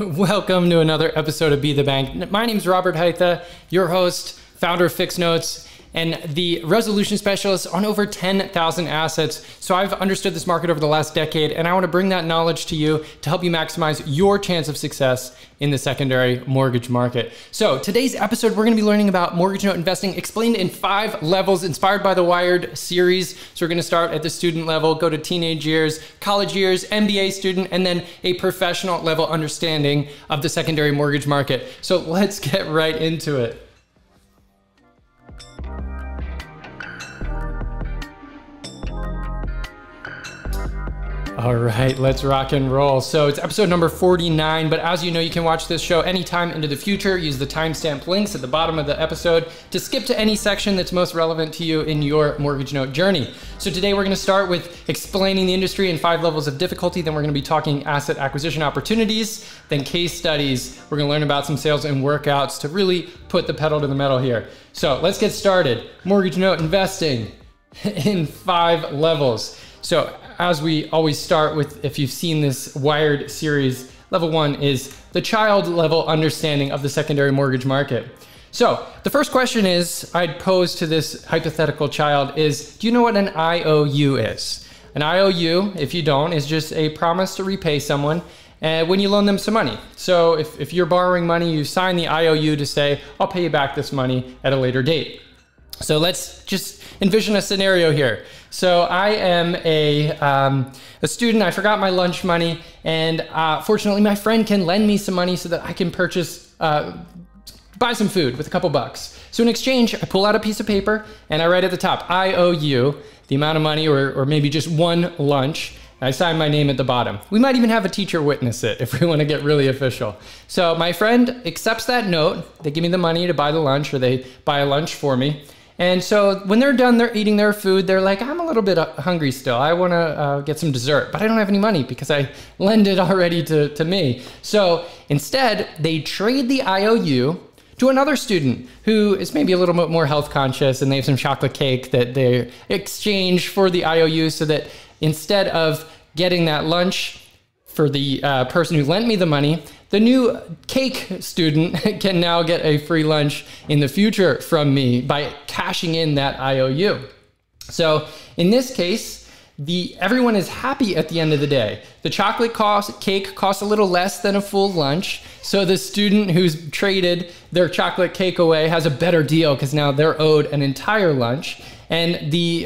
Welcome to another episode of Be the Bank. My name's Robert Haitha, your host, founder of Fix Notes, and the resolution specialist on over 10,000 assets. So I've understood this market over the last decade, and I want to bring that knowledge to you to help you maximize your chance of success in the secondary mortgage market. So today's episode, we're going to be learning about mortgage note investing explained in 5 levels, inspired by the Wired series. So we're going to start at the student level, go to teenage years, college years, MBA student, and then a professional level understanding of the secondary mortgage market. So let's get right into it. All right, let's rock and roll. So it's episode number 49, but as you know, you can watch this show anytime into the future. Use the timestamp links at the bottom of the episode to skip to any section that's most relevant to you in your mortgage note journey. So today we're gonna start with explaining the industry in 5 levels of difficulty. Then we're gonna be talking asset acquisition opportunities, then case studies. We're gonna learn about some sales and workouts to really put the pedal to the metal here. So let's get started. Mortgage note investing in 5 levels. So as we always start with, if you've seen this Wired series, level 1 is the child level understanding of the secondary mortgage market. So the first question is, I'd pose to this hypothetical child is, do you know what an IOU is? An IOU, if you don't, is just a promise to repay someone when you loan them some money. So if you're borrowing money, you sign the IOU to say, I'll pay you back this money at a later date. So let's just envision a scenario here. So I am a student, I forgot my lunch money, and fortunately my friend can lend me some money so that I can purchase, buy some food with a couple bucks. So in exchange, I pull out a piece of paper and I write at the top, I owe you the amount of money or maybe just one lunch. I sign my name at the bottom. We might even have a teacher witness it if we want to get really official. So my friend accepts that note. They give me the money to buy the lunch, or they buy a lunch for me. And so when they're done, they're eating their food. They're like, I'm a little bit hungry still. I want to get some dessert, but I don't have any money because I lent it already to me. So instead, they trade the IOU to another student who is maybe a little bit more health conscious, and they have some chocolate cake that they exchange for the IOU, so that instead of getting that lunch for the person who lent me the money, the new cake student can now get a free lunch in the future from me by cashing in that IOU. So in this case, everyone is happy at the end of the day. The chocolate cake costs a little less than a full lunch. So the student who's traded their chocolate cake away has a better deal because now they're owed an entire lunch. And the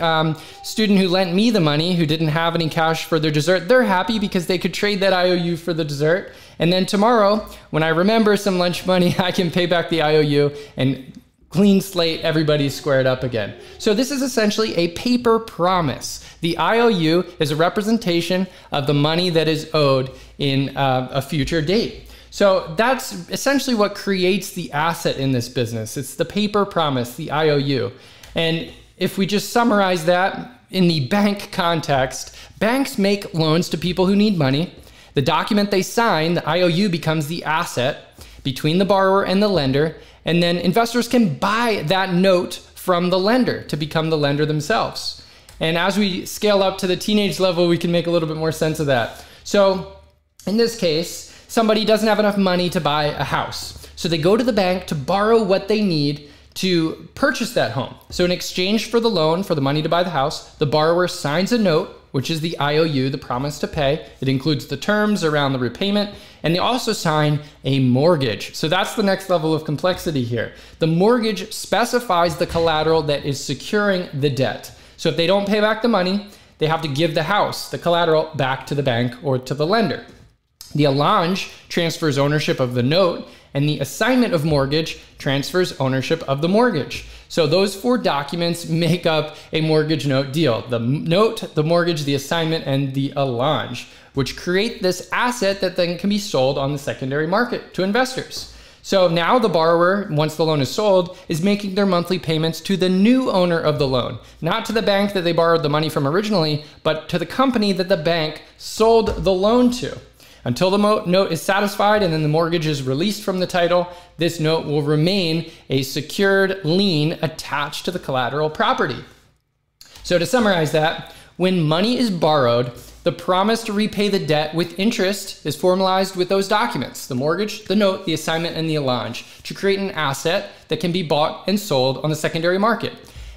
student who lent me the money, who didn't have any cash for their dessert, they're happy because they could trade that IOU for the dessert. And then tomorrow, when I remember some lunch money, I can pay back the IOU, and clean slate, everybody's squared up again. So this is essentially a paper promise. The IOU is a representation of the money that is owed in a future date. So that's essentially what creates the asset in this business. It's the paper promise, the IOU. And if we just summarize that in the bank context, banks make loans to people who need money. The document they sign, the IOU, becomes the asset between the borrower and the lender, and then investors can buy that note from the lender to become the lender themselves. And as we scale up to the teenage level, we can make a little bit more sense of that. So in this case, somebody doesn't have enough money to buy a house. So they go to the bank to borrow what they need to purchase that home. So in exchange for the loan, for the money to buy the house, the borrower signs a note, which is the IOU, the promise to pay. It includes the terms around the repayment, and they also sign a mortgage. So that's the next level of complexity here. The mortgage specifies the collateral that is securing the debt. So if they don't pay back the money, they have to give the house, the collateral, back to the bank or to the lender. The allonge transfers ownership of the note, and the assignment of mortgage transfers ownership of the mortgage. So those 4 documents make up a mortgage note deal: the note, the mortgage, the assignment, and the allonge, which create this asset that then can be sold on the secondary market to investors. So now the borrower, once the loan is sold, is making their monthly payments to the new owner of the loan, not to the bank that they borrowed the money from originally, but to the company that the bank sold the loan to. Until the note is satisfied and then the mortgage is released from the title, this note will remain a secured lien attached to the collateral property. So to summarize that, when money is borrowed, The promise to repay the debt with interest is formalized with those documents, the mortgage, the note, the assignment, and the allonge, to create an asset that can be bought and sold on the secondary market.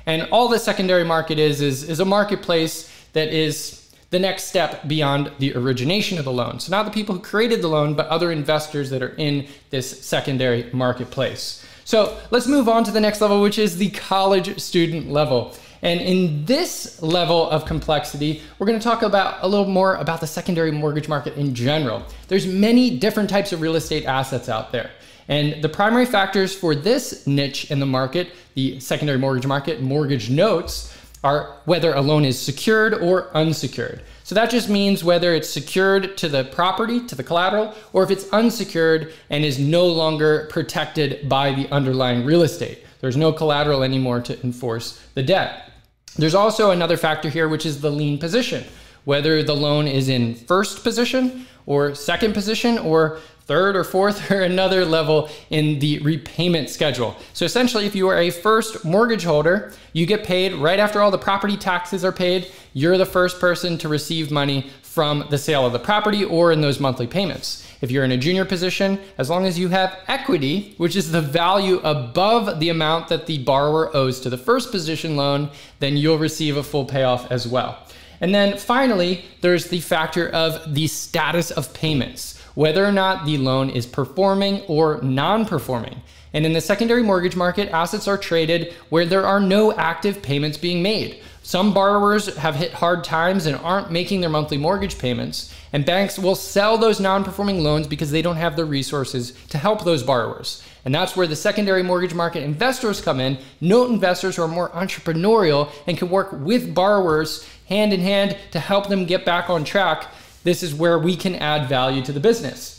And all the secondary market is a marketplace that is the next step beyond the origination of the loan. So not the people who created the loan, but other investors that are in this secondary marketplace. So let's move on to the next level, which is the college student level. And in this level of complexity, we're going to talk about a little more about the secondary mortgage market in general. There's many different types of real estate assets out there. And the primary factors for this niche in the market, the secondary mortgage market, mortgage notes, are whether a loan is secured or unsecured. So that just means whether it's secured to the property, to the collateral, or if it's unsecured and is no longer protected by the underlying real estate. There's no collateral anymore to enforce the debt. There's also another factor here, which is the lien position, whether the loan is in first position or second position or third or fourth or another level in the repayment schedule. So essentially, if you are a first mortgage holder, you get paid right after all the property taxes are paid. You're the first person to receive money from the sale of the property or in those monthly payments. If you're in a junior position, as long as you have equity, which is the value above the amount that the borrower owes to the first position loan, then you'll receive a full payoff as well. And then finally, there's the factor of the status of payments, whether or not the loan is performing or non-performing. And in the secondary mortgage market, assets are traded where there are no active payments being made. Some borrowers have hit hard times and aren't making their monthly mortgage payments, and banks will sell those non-performing loans because they don't have the resources to help those borrowers. And that's where the secondary mortgage market investors come in, note investors who are more entrepreneurial and can work with borrowers hand in hand to help them get back on track. This is where we can add value to the business.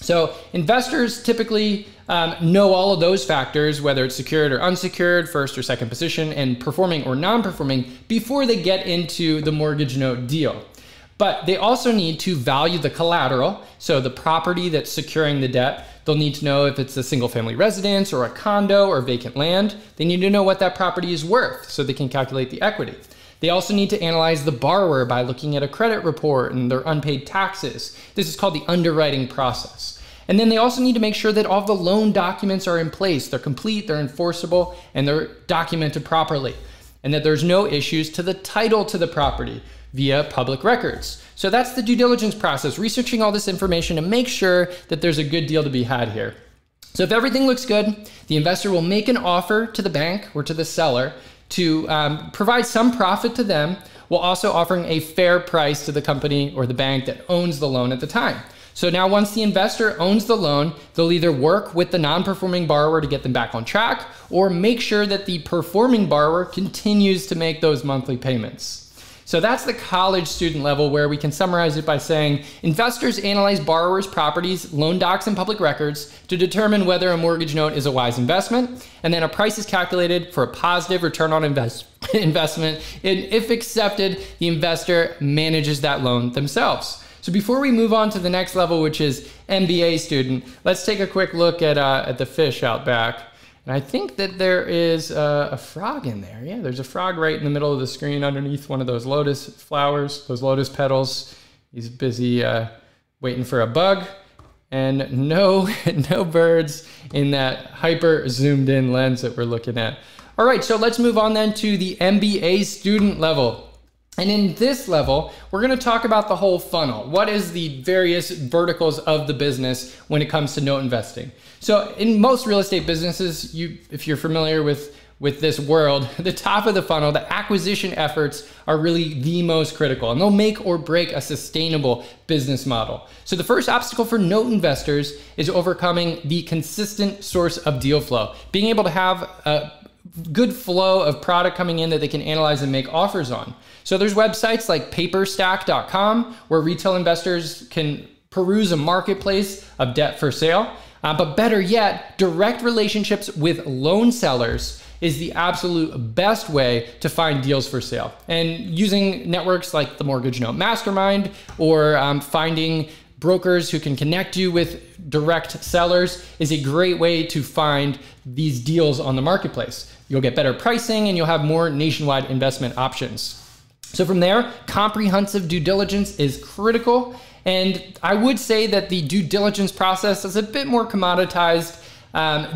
So investors typically know all of those factors, whether it's secured or unsecured, first or second position, and performing or non-performing before they get into the mortgage note deal. But they also need to value the collateral, so the property that's securing the debt. They'll need to know if it's a single-family residence or a condo or vacant land. They need to know what that property is worth so they can calculate the equity. They also need to analyze the borrower by looking at a credit report and their unpaid taxes. This is called the underwriting process. And then they also need to make sure that all the loan documents are in place. They're complete, they're enforceable, and they're documented properly, and that there's no issues to the title to the property via public records. So that's the due diligence process, researching all this information to make sure that there's a good deal to be had here. So if everything looks good, the investor will make an offer to the bank or to the seller to provide some profit to them, while also offering a fair price to the company or the bank that owns the loan at the time. So now once the investor owns the loan, they'll either work with the non-performing borrower to get them back on track or make sure that the performing borrower continues to make those monthly payments. So that's the college student level, where we can summarize it by saying investors analyze borrowers' properties, loan docs, and public records to determine whether a mortgage note is a wise investment. And then a price is calculated for a positive return on investment. And if accepted, the investor manages that loan themselves. So before we move on to the next level, which is MBA student, let's take a quick look at the fish out back. And I think that there is a frog in there. Yeah, there's a frog right in the middle of the screen underneath one of those lotus flowers, those lotus petals. He's busy waiting for a bug. And no birds in that hyper zoomed in lens that we're looking at. All right, so let's move on then to the MBA student level. And in this level, we're going to talk about the whole funnel. What is the various verticals of the business when it comes to note investing? So in most real estate businesses, if you're familiar with this world, the top of the funnel, the acquisition efforts are really the most critical, and they'll make or break a sustainable business model. So the first obstacle for note investors is overcoming the consistent source of deal flow, being able to have a good flow of product coming in that they can analyze and make offers on. So there's websites like paperstack.com where retail investors can peruse a marketplace of debt for sale, but better yet, direct relationships with loan sellers is the absolute best way to find deals for sale. And using networks like the Mortgage Note Mastermind or finding brokers who can connect you with direct sellers is a great way to find these deals on the marketplace. You'll get better pricing and you'll have more nationwide investment options. So from there, comprehensive due diligence is critical. And I would say that the due diligence process is a bit more commoditized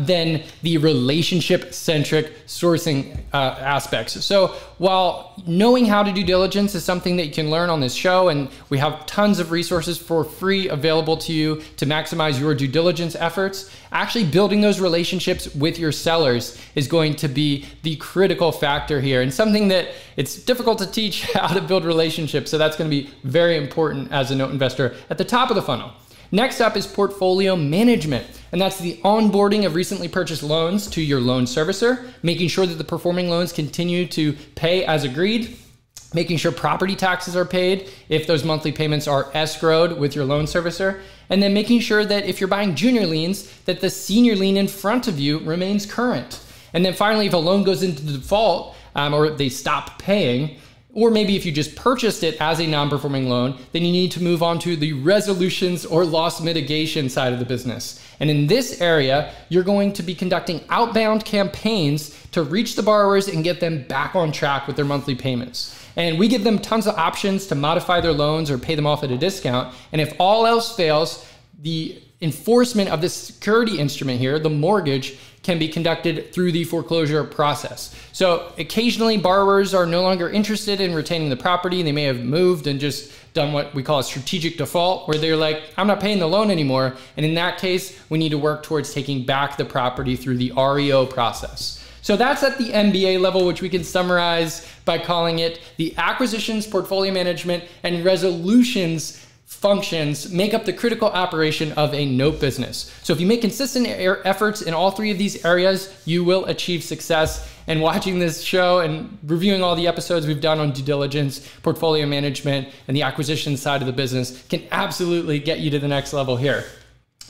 than the relationship-centric sourcing aspects. So while knowing how to do diligence is something that you can learn on this show, and we have tons of resources for free available to you to maximize your due diligence efforts, actually building those relationships with your sellers is going to be the critical factor here, and something that it's difficult to teach how to build relationships. So that's going to be very important as a note investor at the top of the funnel. Next up is portfolio management, and that's the onboarding of recently purchased loans to your loan servicer, making sure that the performing loans continue to pay as agreed, making sure property taxes are paid if those monthly payments are escrowed with your loan servicer, and then making sure that if you're buying junior liens, that the senior lien in front of you remains current. And then finally, if a loan goes into default or they stop paying, or maybe if you just purchased it as a non-performing loan, then you need to move on to the resolutions or loss mitigation side of the business. And in this area, you're going to be conducting outbound campaigns to reach the borrowers and get them back on track with their monthly payments. And we give them tons of options to modify their loans or pay them off at a discount. And if all else fails, the enforcement of this security instrument here, the mortgage, can be conducted through the foreclosure process. So occasionally borrowers are no longer interested in retaining the property. They may have moved and just done what we call a strategic default, where they're like, I'm not paying the loan anymore. And in that case, we need to work towards taking back the property through the REO process. So that's at the MBA level, which we can summarize by calling it the acquisitions, portfolio management, and resolutions functions make up the critical operation of a note business. So if you make consistent efforts in all three of these areas, you will achieve success. And watching this show and reviewing all the episodes we've done on due diligence, portfolio management, and the acquisition side of the business can absolutely get you to the next level here.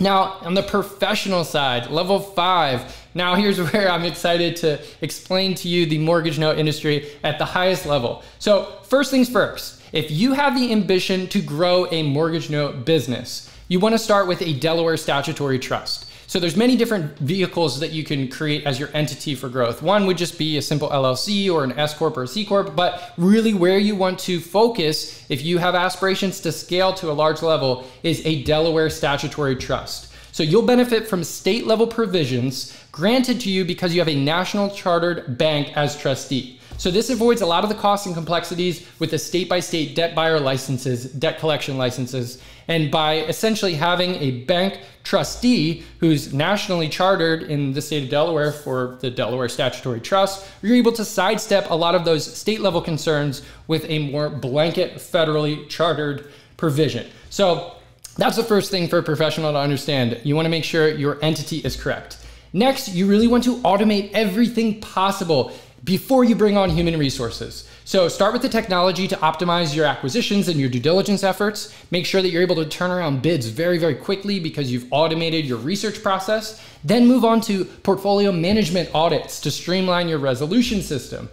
Now, on the professional side, level 5, now here's where I'm excited to explain to you the mortgage note industry at the highest level. So first things first, if you have the ambition to grow a mortgage note business, you want to start with a Delaware statutory trust. So there's many different vehicles that you can create as your entity for growth. One would just be a simple LLC or an S Corp or a C Corp, but really where you want to focus if you have aspirations to scale to a large level is a Delaware statutory trust. So you'll benefit from state level provisions granted to you because you have a national chartered bank as trustee. So this avoids a lot of the costs and complexities with the state-by-state debt buyer licenses, debt collection licenses, and by essentially having a bank trustee who's nationally chartered in the state of Delaware for the Delaware Statutory Trust, you're able to sidestep a lot of those state-level concerns with a more blanket federally chartered provision. So that's the first thing for a professional to understand. You want to make sure your entity is correct. Next, you really want to automate everything possible before you bring on human resources. So start with the technology to optimize your acquisitions and your due diligence efforts. Make sure that you're able to turn around bids very, very quickly because you've automated your research process. Then move on to portfolio management audits to streamline your resolution system.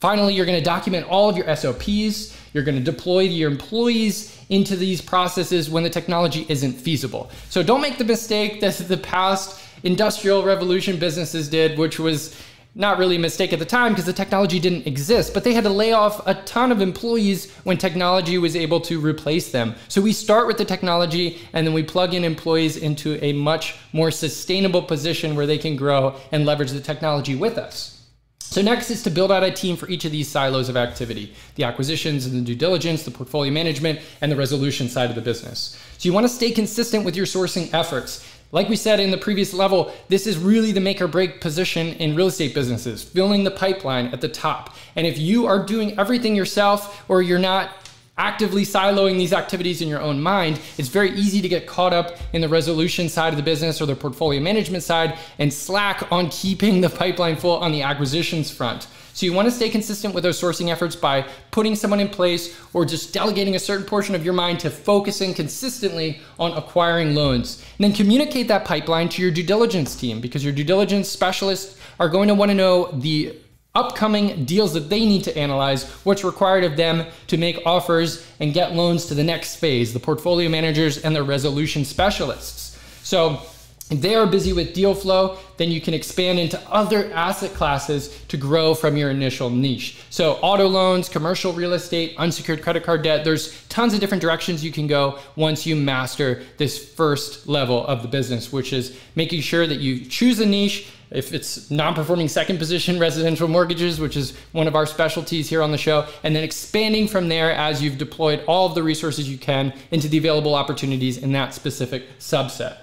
Finally, you're gonna document all of your SOPs. You're gonna deploy your employees into these processes when the technology isn't feasible. So don't make the mistake that the past industrial revolution businesses did, which was not really a mistake at the time because the technology didn't exist, but they had to lay off a ton of employees when technology was able to replace them. So we start with the technology and then we plug in employees into a much more sustainable position where they can grow and leverage the technology with us. So next is to build out a team for each of these silos of activity, the acquisitions and the due diligence, the portfolio management, and the resolution side of the business. So you want to stay consistent with your sourcing efforts. Like we said in the previous level, this is really the make or break position in real estate businesses, filling the pipeline at the top. And if you are doing everything yourself or you're not actively siloing these activities in your own mind, it's very easy to get caught up in the resolution side of the business or the portfolio management side and slack on keeping the pipeline full on the acquisitions front. So you want to stay consistent with those sourcing efforts by putting someone in place or just delegating a certain portion of your mind to focusing consistently on acquiring loans. And then communicate that pipeline to your due diligence team because your due diligence specialists are going to want to know the upcoming deals that they need to analyze, what's required of them to make offers and get loans to the next phase, the portfolio managers and the resolution specialists. So If they are busy with deal flow, then you can expand into other asset classes to grow from your initial niche. So auto loans, commercial real estate, unsecured credit card debt, there's tons of different directions you can go once you master this first level of the business, which is making sure that you choose a niche. If it's non-performing second position residential mortgages, which is one of our specialties here on the show, and then expanding from there as you've deployed all of the resources you can into the available opportunities in that specific subset.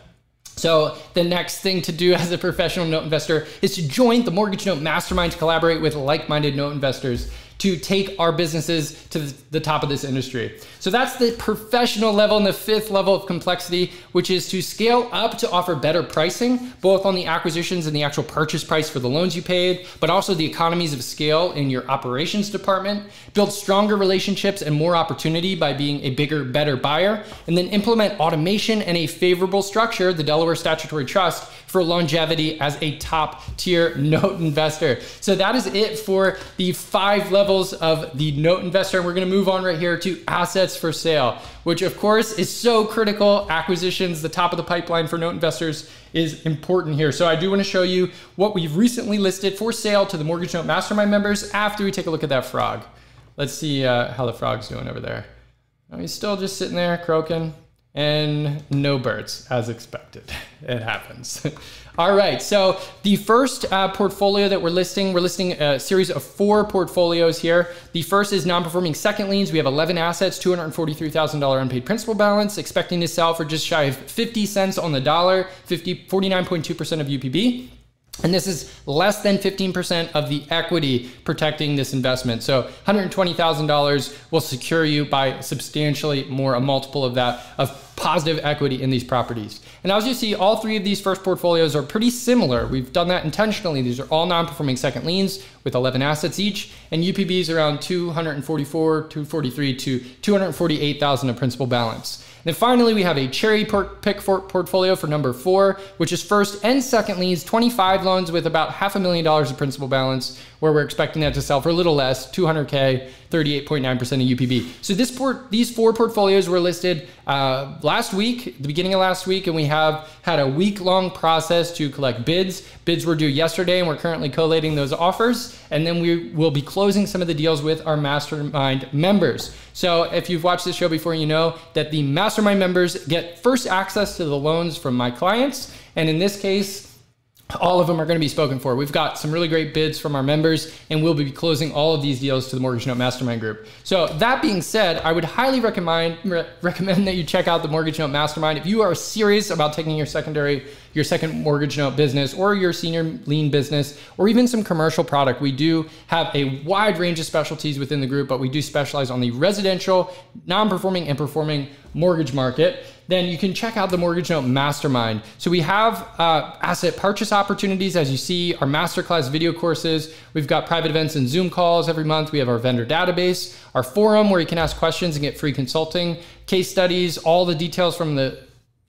So the next thing to do as a professional note investor is to join the Mortgage Note Mastermind to collaborate with like-minded note investors to take our businesses to the top of this industry. So that's the professional level and the fifth level of complexity, which is to scale up to offer better pricing, both on the acquisitions and the actual purchase price for the loans you paid, but also the economies of scale in your operations department, build stronger relationships and more opportunity by being a bigger, better buyer, and then implement automation and a favorable structure, the Delaware Statutory Trust, for longevity as a top tier note investor. So that is it for the five levels of the note investor. And we're going to move on right here to assets for sale, which of course is so critical. Acquisitions, the top of the pipeline for note investors, is important here. So I do want to show you what we've recently listed for sale to the Mortgage Note Mastermind members after we take a look at that frog. Let's see how the frog's doing over there. Oh, he's still just sitting there croaking. And no birds, as expected. It happens. All right, so the first portfolio that we're listing a series of four portfolios here. The first is non-performing second liens. We have 11 assets, $243,000 unpaid principal balance, expecting to sell for just shy of 50 cents on the dollar, 49.2% of UPB. And this is less than 15% of the equity protecting this investment. So $120,000 will secure you by substantially more, a multiple of that, of positive equity in these properties. And as you see, all three of these first portfolios are pretty similar. We've done that intentionally. These are all non-performing second liens with 11 assets each, and UPBs around $243,000 to $248,000 of principal balance. Then finally, we have a cherry pick portfolio for number four, which is first and second liens, 25 loans with about $500,000 of principal balance, where we're expecting that to sell for a little less, $200K, 38.9% of UPB. So these four portfolios were listed last week, the beginning of last week, and we have had a week-long process to collect bids. Bids were due yesterday, and we're currently collating those offers, and then we will be closing some of the deals with our Mastermind members. So if you've watched this show before, you know that the Mastermind members get first access to the loans from my clients, and in this case, all of them are going to be spoken for. We've got some really great bids from our members, and we'll be closing all of these deals to the Mortgage Note Mastermind group. So that being said, I would highly recommend that you check out the Mortgage Note Mastermind. If you are serious about taking your second mortgage note business or your senior lien business, or even some commercial product, we do have a wide range of specialties within the group, but we do specialize on the residential, non-performing and performing mortgage market. Then you can check out the Mortgage Note Mastermind. So we have asset purchase opportunities, as you see, our masterclass video courses. We've got private events and Zoom calls every month. We have our vendor database, our forum where you can ask questions and get free consulting, case studies. All the details from the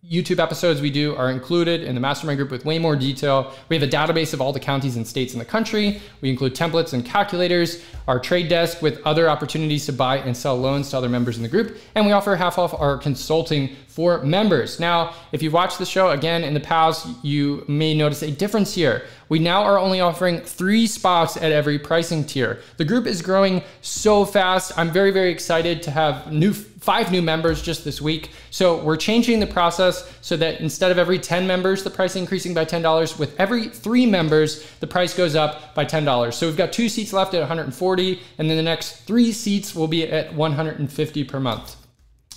YouTube episodes we do are included in the Mastermind group with way more detail. We have a database of all the counties and states in the country. We include templates and calculators, our trade desk with other opportunities to buy and sell loans to other members in the group. And we offer half off our consulting for members. Now, if you've watched the show again in the past, you may notice a difference here. We now are only offering 3 spots at every pricing tier. The group is growing so fast. I'm very, very excited to have 5 new members just this week. So we're changing the process so that instead of every 10 members, the price increasing by $10, with every 3 members, the price goes up by $10. So we've got 2 seats left at $140, and then the next 3 seats will be at $150 per month.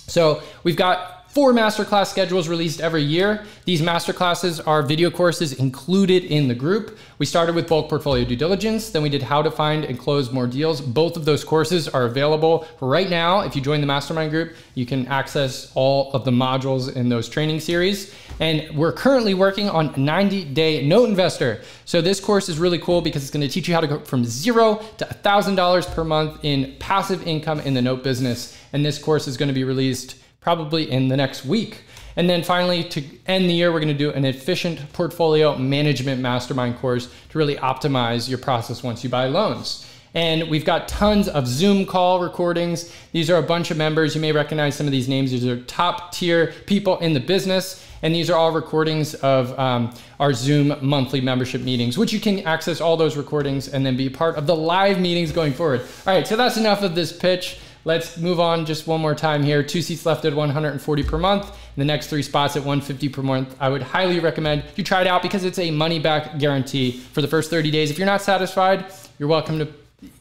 So we've got 4 masterclass schedules released every year. These masterclasses are video courses included in the group. We started with bulk portfolio due diligence, then we did how to find and close more deals. Both of those courses are available right now. If you join the Mastermind group, you can access all of the modules in those training series. And we're currently working on a 90-day note investor. So this course is really cool because it's gonna teach you how to go from $0 to $1,000 per month in passive income in the note business. And this course is gonna be released probably in the next week. And then finally, to end the year, we're gonna do an efficient portfolio management mastermind course to really optimize your process once you buy loans. And we've got tons of Zoom call recordings. These are a bunch of members. You may recognize some of these names. These are top tier people in the business. And these are all recordings of our Zoom monthly membership meetings, which you can access all those recordings and then be part of the live meetings going forward. All right, so that's enough of this pitch. Let's move on just one more time here. 2 seats left at $140 per month. And the next 3 spots at $150 per month. I would highly recommend you try it out because it's a money back guarantee for the first 30 days. If you're not satisfied, you're welcome to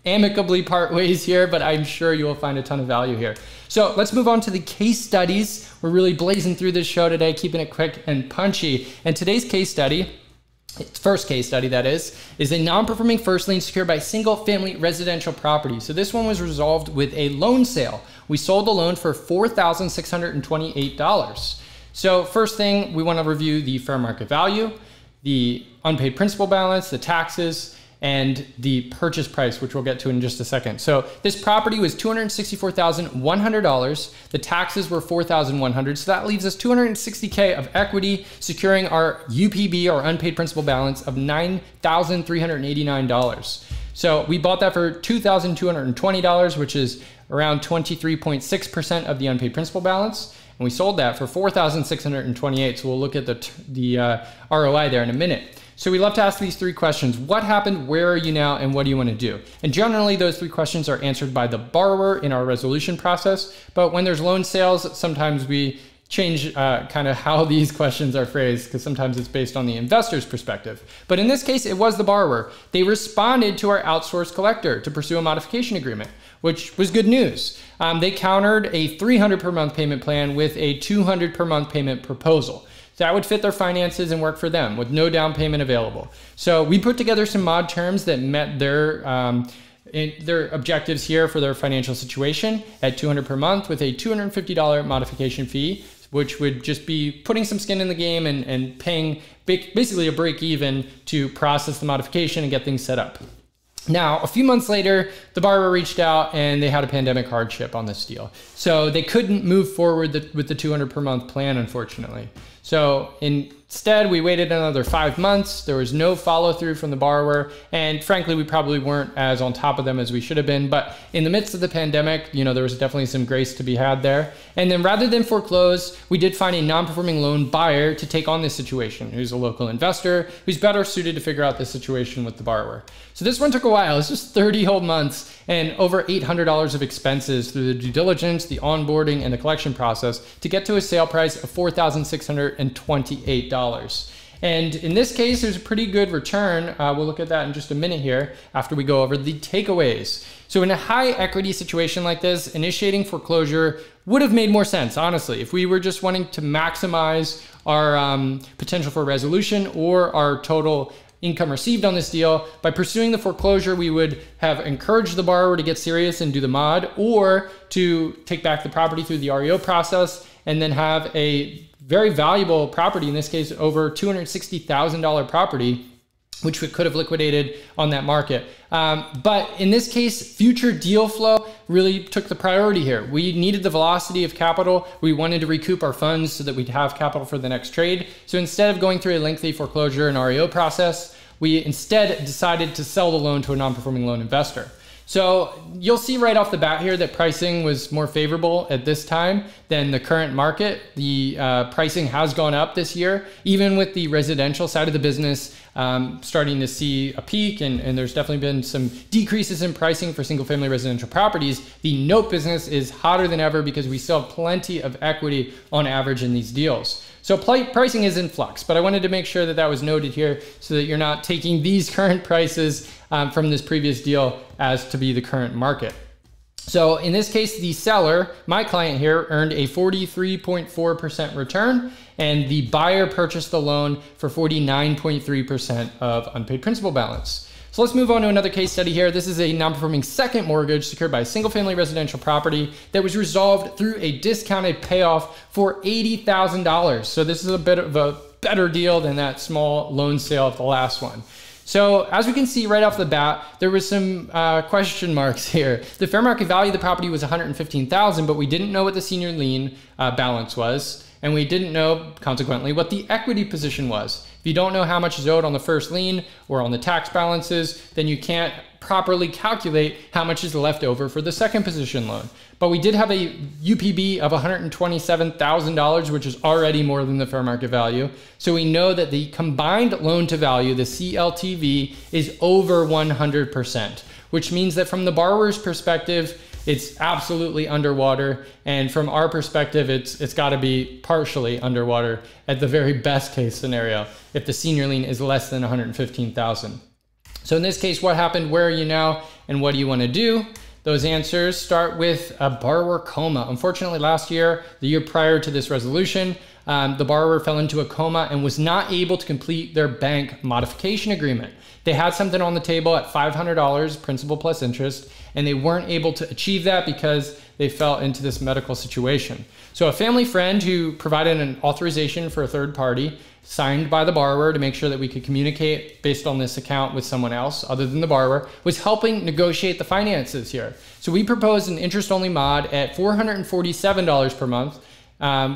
amicably part ways here, but I'm sure you will find a ton of value here. So let's move on to the case studies. We're really blazing through this show today, keeping it quick and punchy. And today's case study, its first case study that is a non-performing first lien secured by single family residential property. So this one was resolved with a loan sale. We sold the loan for $4,628. So first thing, we want to review the fair market value, the unpaid principal balance, the taxes, and the purchase price, which we'll get to in just a second. So this property was $264,100. The taxes were $4,100. So that leaves us $260K of equity, securing our UPB or unpaid principal balance of $9,389. So we bought that for $2,220, which is around 23.6% of the unpaid principal balance. And we sold that for $4,628. So we'll look at the ROI there in a minute. So we love to ask these 3 questions. What happened? Where are you now? And what do you want to do? And generally those 3 questions are answered by the borrower in our resolution process. But when there's loan sales, sometimes we change kind of how these questions are phrased because sometimes it's based on the investor's perspective. But in this case, it was the borrower. They responded to our outsourced collector to pursue a modification agreement, which was good news. They countered a $300 per month payment plan with a $200 per month payment proposal. That would fit their finances and work for them with no down payment available. So we put together some mod terms that met their objectives here for their financial situation at $200 per month with a $250 modification fee, which would just be putting some skin in the game and paying basically a break even to process the modification and get things set up. Now, a few months later, the borrower reached out and they had a pandemic hardship on this deal. So they couldn't move forward with the $200 per month plan, unfortunately. So instead, we waited another 5 months. There was no follow through from the borrower. And frankly, we probably weren't as on top of them as we should have been. But in the midst of the pandemic, you know, there was definitely some grace to be had there. And then rather than foreclose, we did find a non-performing loan buyer to take on this situation, who's a local investor, who's better suited to figure out the situation with the borrower. So this one took a while. It's just 30 whole months and over $800 of expenses through the due diligence, the onboarding, and the collection process to get to a sale price of $4,628. And in this case, there's a pretty good return. We'll look at that in just a minute here after we go over the takeaways. So in a high equity situation like this, initiating foreclosure would have made more sense, honestly, if we were just wanting to maximize our potential for resolution or our total income received on this deal. By pursuing the foreclosure, we would have encouraged the borrower to get serious and do the mod or to take back the property through the REO process and then have a very valuable property, in this case, over $260,000 property, which we could have liquidated on that market. But in this case, future deal flow really took the priority here. We needed the velocity of capital. We wanted to recoup our funds so that we'd have capital for the next trade. So instead of going through a lengthy foreclosure and REO process, we instead decided to sell the loan to a non-performing loan investor. So you'll see right off the bat here that pricing was more favorable at this time than the current market. The pricing has gone up this year, even with the residential side of the business starting to see a peak, and there's definitely been some decreases in pricing for single family residential properties. The note business is hotter than ever because we still have plenty of equity on average in these deals. So pricing is in flux, but I wanted to make sure that that was noted here so that you're not taking these current prices from this previous deal as to be the current market. So in this case, the seller, my client here, earned a 43.4% return, and the buyer purchased the loan for 49.3% of unpaid principal balance. So let's move on to another case study here. This is a non-performing second mortgage secured by a single family residential property that was resolved through a discounted payoff for $80,000. So this is a bit of a better deal than that small loan sale of the last one. So as we can see right off the bat, there was some question marks here. The fair market value of the property was $115,000, but we didn't know what the senior lien balance was, and we didn't know, consequently, what the equity position was. If you don't know how much is owed on the first lien or on the tax balances, then you can't properly calculate how much is left over for the second position loan. But we did have a UPB of $127,000, which is already more than the fair market value. So we know that the combined loan to value, the CLTV, is over 100%, which means that from the borrower's perspective, it's absolutely underwater. And from our perspective, it's gotta be partially underwater at the very best case scenario, if the senior lien is less than $115,000. So in this case, what happened? Where are you now? And what do you wanna do? Those answers start with a borrower coma. Unfortunately, last year, the year prior to this resolution, the borrower fell into a coma and was not able to complete their bank modification agreement. They had something on the table at $500, principal plus interest, and they weren't able to achieve that because they fell into this medical situation. So a family friend who provided an authorization for a third party signed by the borrower to make sure that we could communicate based on this account with someone else other than the borrower was helping negotiate the finances here. So we proposed an interest-only mod at $447 per month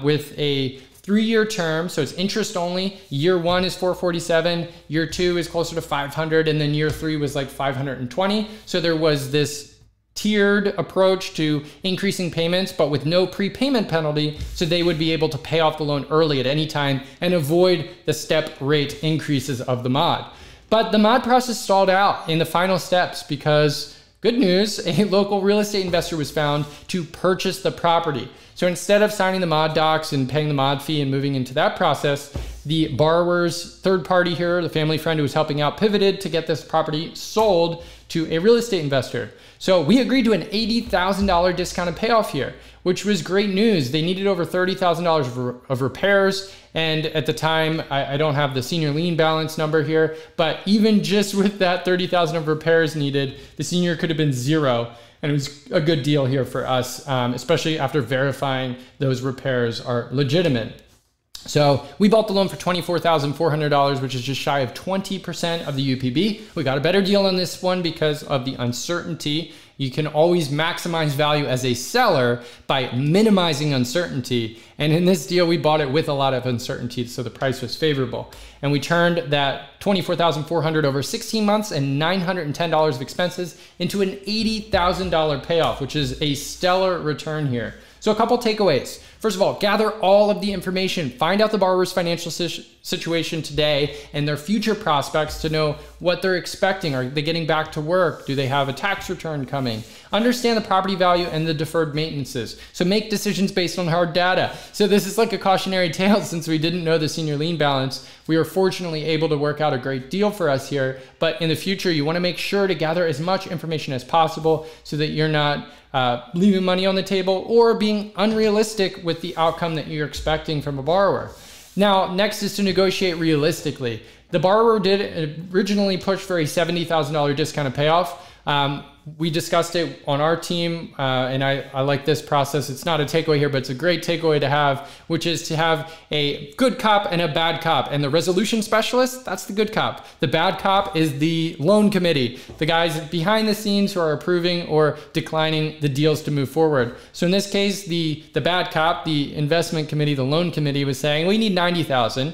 with a three-year term, so it's interest only. Year one is 447, year two is closer to 500, and then year three was like 520. So there was this tiered approach to increasing payments, but with no prepayment penalty, so they would be able to pay off the loan early at any time and avoid the step rate increases of the mod. But the mod process stalled out in the final steps because, good news, a local real estate investor was found to purchase the property. So instead of signing the mod docs and paying the mod fee and moving into that process, the borrower's third party here, the family friend who was helping out, pivoted to get this property sold to a real estate investor. So we agreed to an $80,000 discounted payoff here, which was great news. They needed over $30,000 of repairs. And at the time, I don't have the senior lien balance number here, but even just with that $30,000 of repairs needed, the senior could have been zero. And it was a good deal here for us, especially after verifying those repairs are legitimate. So we bought the loan for $24,400, which is just shy of 20% of the UPB. We got a better deal on this one because of the uncertainty. You can always maximize value as a seller by minimizing uncertainty. And in this deal, we bought it with a lot of uncertainty, so the price was favorable. And we turned that $24,400 over 16 months and $910 of expenses into an $80,000 payoff, which is a stellar return here. So a couple takeaways. First of all, gather all of the information, find out the borrower's financial situation today and their future prospects to know what they're expecting. Are they getting back to work? Do they have a tax return coming? Understand the property value and the deferred maintenances. So make decisions based on hard data. So this is like a cautionary tale since we didn't know the senior lien balance. We were fortunately able to work out a great deal for us here, but in the future, you wanna make sure to gather as much information as possible so that you're not leaving money on the table or being unrealistic with the outcome that you're expecting from a borrower. Now, next is to negotiate realistically. The borrower did originally push for a $70,000 discounted payoff. We discussed it on our team, and I like this process. It's not a takeaway here, but it's a great takeaway to have, which is to have a good cop and a bad cop. And the resolution specialist, that's the good cop. The bad cop is the loan committee, the guys behind the scenes who are approving or declining the deals to move forward. So in this case, the bad cop, the investment committee, the loan committee was saying, we need $90,000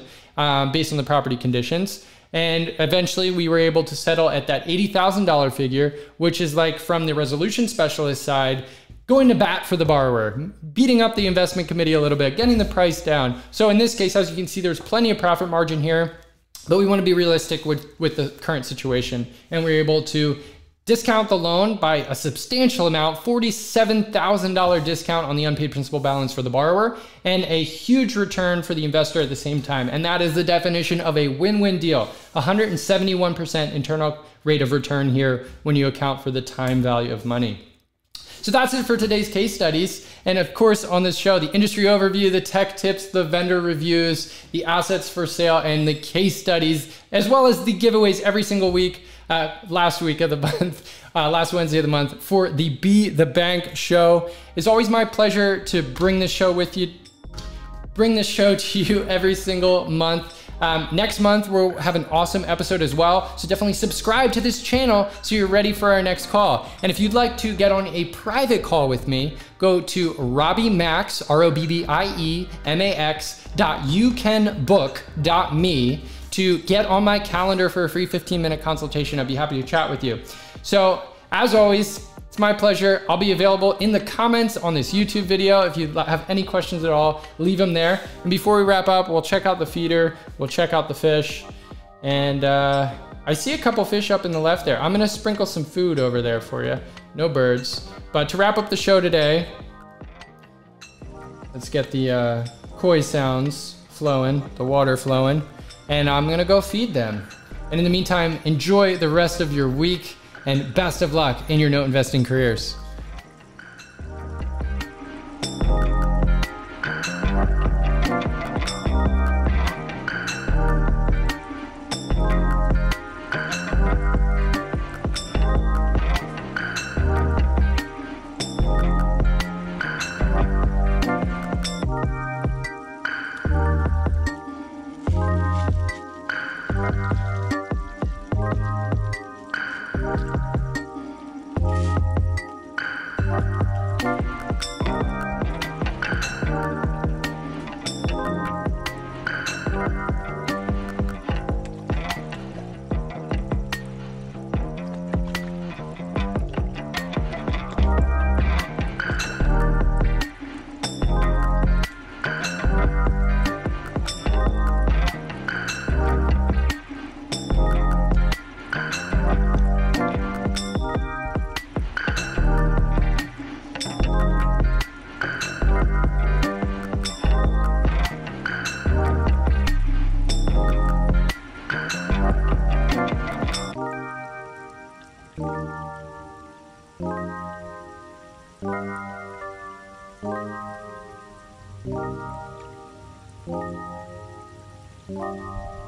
based on the property conditions. And eventually we were able to settle at that $80,000 figure, which is like from the resolution specialist side, going to bat for the borrower, beating up the investment committee a little bit, getting the price down. So in this case, as you can see, there's plenty of profit margin here, but we want to be realistic with the current situation. And we're able to discount the loan by a substantial amount, $47,000 discount on the unpaid principal balance for the borrower and a huge return for the investor at the same time. And that is the definition of a win-win deal, 171% internal rate of return here when you account for the time value of money. So that's it for today's case studies. And of course, on this show, the industry overview, the tech tips, the vendor reviews, the assets for sale, and the case studies, as well as the giveaways every single week. Last Wednesday of the month for the Be The Bank show. It's always my pleasure to bring this show to you every single month. Next month, we'll have an awesome episode as well. So definitely subscribe to this channel so you're ready for our next call. And if you'd like to get on a private call with me, go to RobbieMax, ROBBIEMAX.YouCanBook.me to get on my calendar for a free 15-minute consultation. I'd be happy to chat with you. So as always, it's my pleasure. I'll be available in the comments on this YouTube video. If you have any questions at all, leave them there. And before we wrap up, we'll check out the feeder, we'll check out the fish. And I see a couple fish up in the left there. I'm gonna sprinkle some food over there for you. No birds. But to wrap up the show today, let's get the koi sounds flowing, the water flowing, and I'm gonna go feed them. And in the meantime, enjoy the rest of your week. And best of luck in your note investing careers. Wow.